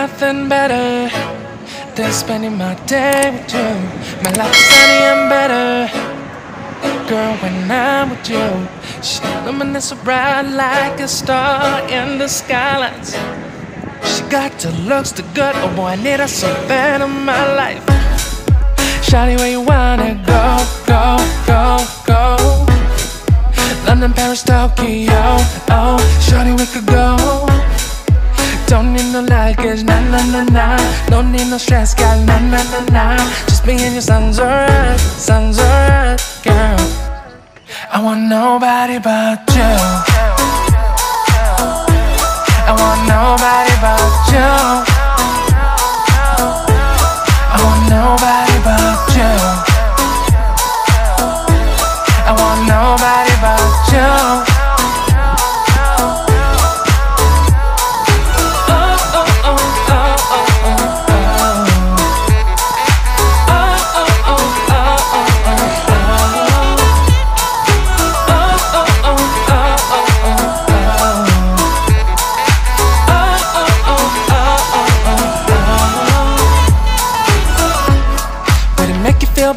nothing better than spending my day with you. My life's sunny and better, girl, when I'm with you. She's luminous so bright like a star in the skylights. She got the looks, the good, oh boy, I need her so bad in my life. Shawty, where you wanna go, go, go, go? London, Paris, Tokyo, oh, shawty, we could go. Don't need no luggage, na na na na. Don't need no stress, girl, na na na na. Just me and your sun's alright, girl. I want nobody but you. I want nobody but you. I want nobody but you. I want nobody but you.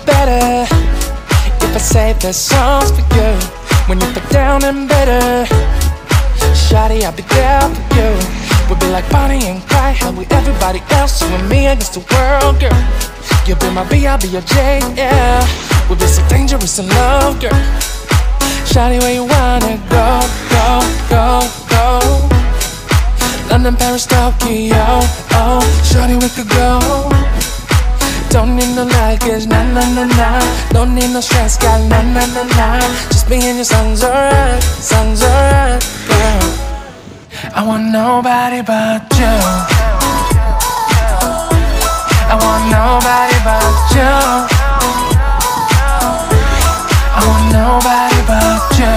Better if I say there's songs for you. When you put down and better, shawty, I'll be there for you. We'll be like Bonnie and Clyde, how we everybody else, you and me against the world, girl. You'll be my B, I'll be your J, yeah. We'll be so dangerous in love, girl. Shawty, where you wanna go, go, go, go? London, Paris, Tokyo, oh, shawty, we could go. Don't need no luggage, na na na na. Don't need no stress, girl, na na na na. Just me and your sun's alright, girl. I want nobody but you. I want nobody but you. I want nobody but you.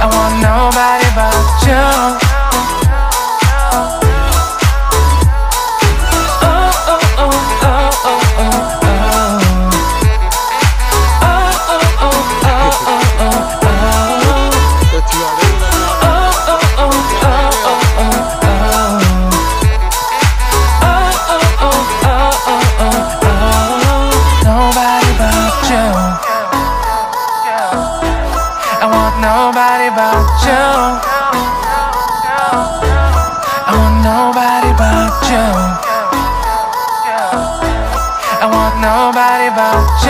I want nobody but you. Nobody but you. I want nobody but you. I want nobody but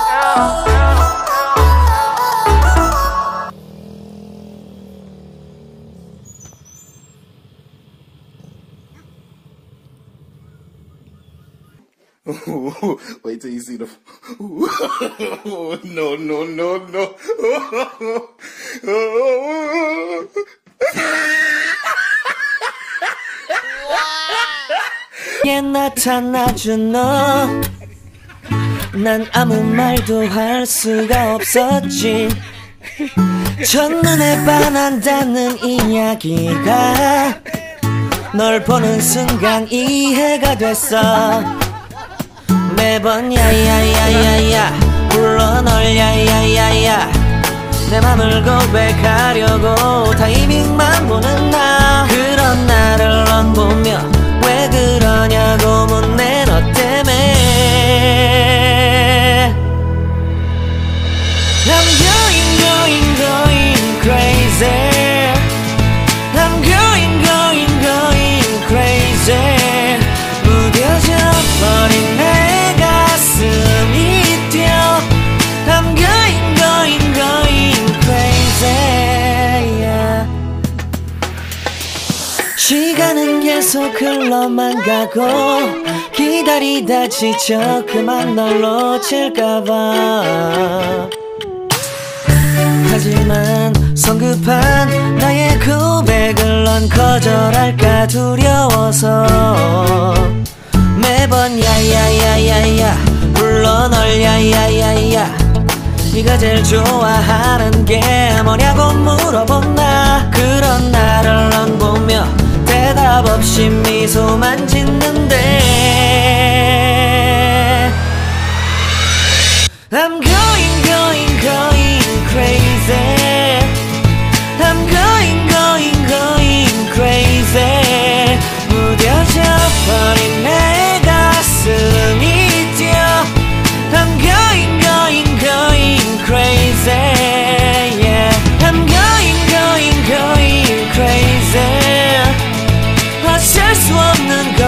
you. Wait till you see the. Oh, no, no, no, no. Oh, oh, oh. 나타나준 너. 난 아무 말도 할 수가 없었지. 첫눈에 반한다는 이야기가 널 보는 순간 이해가 됐어. 매번 야야야야야 불러 널 야야야야 내 맘을 고백하려고 타이밍만 보는 나. 그런 나를 런보며 왜 그러냐고 묻네. 너 때문에 I'm going going going crazy. I'm going going going crazy. 시간은 계속 흘러만 가고 기다리다 지쳐 그만 널 놓칠까봐. 하지만 성급한 나의 고백을 넌 거절할까 두려워서 매번 야야야야야 불러 널 야야야야 네가 제일 좋아하는 게 뭐냐고 물어본 나. 그런 나를 넌 보며 대답 없이 미소만 짓는데 I'm going going going crazy. I'm going going going 어쩔 수 없는 것